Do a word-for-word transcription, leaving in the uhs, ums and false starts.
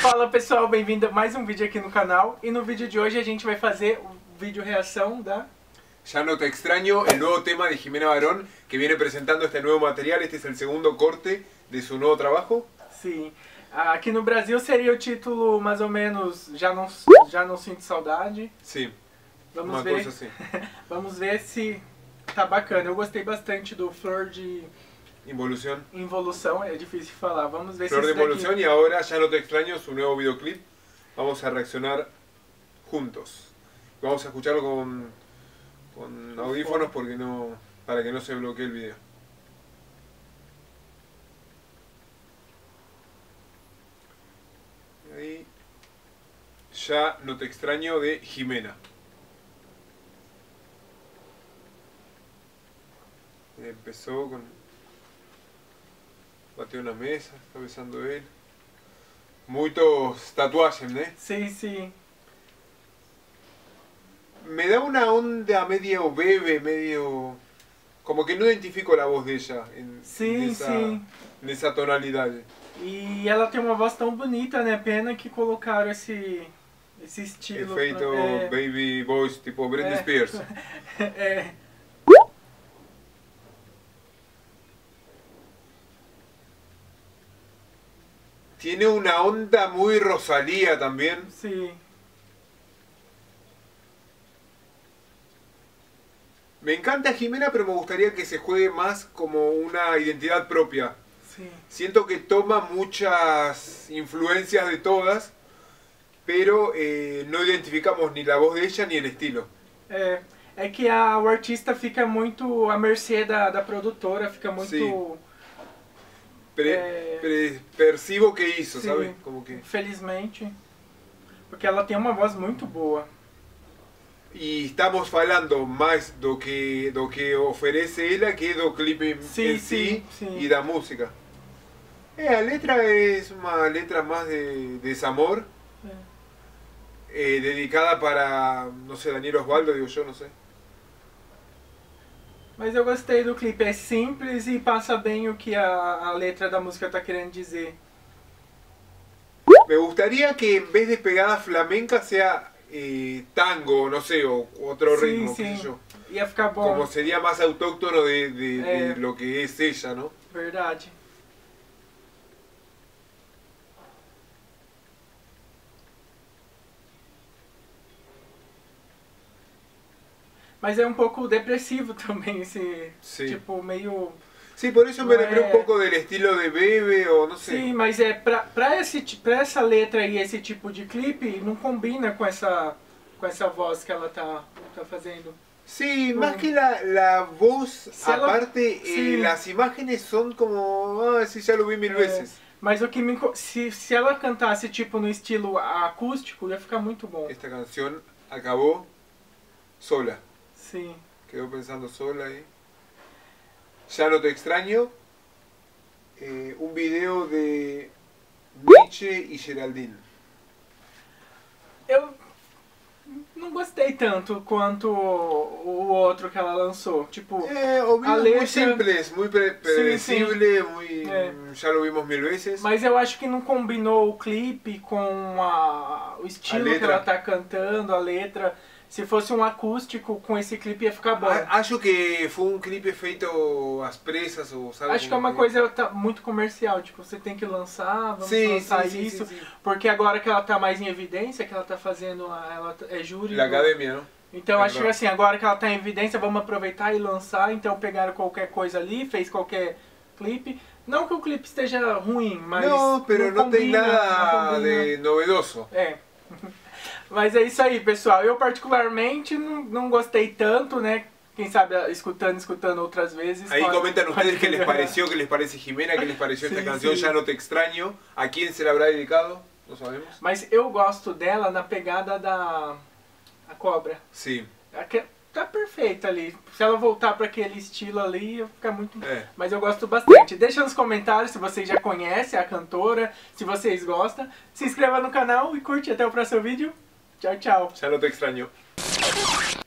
Fala pessoal, bem-vindo a mais um vídeo aqui no canal. E no vídeo de hoje a gente vai fazer o vídeo reação da Ya No Te Extraño, el nuevo tema de Jimena Barón, que viene presentando este nuevo material. Este es el segundo corte de su nuevo trabajo. Sim, aqui no Brasil seria o título mais ou menos Já Não, já não Sinto Saudade. Sim, vamos uma ver. Coisa assim. Vamos ver se tá bacana. Eu gostei bastante do Flor de... Involución. Involución, es difícil falar. Vamos ver Flor de Involución y ahora Ya No Te Extraño, su nuevo videoclip. Vamos a reaccionar juntos. Vamos a escucharlo con, con audífonos porque no, para que no se bloquee el video. Ahí. Ya No Te Extraño de Jimena. Empezó con... Bateu na mesa, está besando ele. Muitos tatuagens, né? Sim, sim. Me dá uma onda meio Bebe, meio... Como que não identifico a voz dela em, sim, nessa, sim. nessa tonalidade. E ela tem uma voz tão bonita, né? Pena que colocaram esse, esse estilo. Efeito pra... é... baby voice, tipo Britney é. Spears. É. Tiene una onda muy Rosalía también. Sí. Me encanta Jimena, pero me gustaría que se juegue más como una identidad propia. Sí. Siento que toma muchas influencias de todas, pero eh, no identificamos ni la voz de ella ni el estilo. É, é que a, o artista fica muito à mercê da, da produtora, fica muito... Sí. Pre, pre, percibo que isso, sim, sabe? Como que... Felizmente, porque ela tem uma voz muito boa. E estamos falando mais do que do que oferece ela, que do clipe sim, em si sim, e sim. da música. É, a letra é uma letra mais de desamor, é. É, dedicada para, não sei, Daniel Osvaldo, digo eu, não sei. Mas eu gostei do clipe, é simples e passa bem o que a, a letra da música está querendo dizer. Me gustaría que em vez de pegada flamenca seja eh, tango, não sei, ou outro sim, ritmo, sim. Que eu. Ia ficar bom. Como seria mais autóctono de, de, é. de lo que é ella, não? Verdade. Mas é um pouco depressivo também, esse sí. tipo meio... Sim, sí, por isso eu me lembrei é... um pouco do estilo de Bebe, ou não sei. Sim, sí, mas é pra, pra, esse, pra essa letra e esse tipo de clipe, não combina com essa, com essa voz que ela tá, tá fazendo. Sim, sí, um... mais que la, la voz, se a ela... parte, sí. eh, as imagens são como... Ah, esse já vi mil é... vezes. Mas o que me... Se, se ela cantasse tipo no estilo acústico, ia ficar muito bom. Esta canção acabou sola. Sí. Quedó pensando sola ahí. Ya No Te Extraño. Eh, un video de Nietzsche y Geraldine. Eu não gostei tanto quanto o outro que ela lançou. Tipo, é, o vídeo a letra... muito simples, muito previsível, muito... é. Já lo vimos mil vezes. Mas eu acho que não combinou o clipe com a... o estilo a que ela tá cantando, a letra. Se fosse um acústico, com esse clipe ia ficar bom. Acho que foi um clipe feito às pressas, ou sabe? Acho que é uma coisa muito comercial, tipo, você tem que lançar, vamos sim, lançar sim, isso. Sim, sim, sim. Porque agora que ela tá mais em evidência, que ela tá fazendo, ela é júri. Da academia, não? Então é acho que assim, agora que ela tá em evidência, vamos aproveitar e lançar. Então pegaram qualquer coisa ali, fez qualquer clipe. Não que o clipe esteja ruim, mas... Não, mas não, não tem nada de novedoso. É. Mas é isso aí, pessoal. Eu particularmente não, não gostei tanto, né? Quem sabe escutando, escutando outras vezes. Aí comentam ustedes que les pareció, que les parece Jimena, que les pareció esta canção Ya No Te Extraño. A quem se la habrá dedicado? Não sabemos. Mas eu gosto dela na pegada da a cobra. Sim. Aqui, tá perfeita ali. Se ela voltar para aquele estilo ali, eu ficar muito... É. Mas eu gosto bastante. Deixa nos comentários se vocês já conhecem a cantora, se vocês gostam. Se inscreva no canal e curte. Até o próximo vídeo. Chao, chao. Ya no te extraño.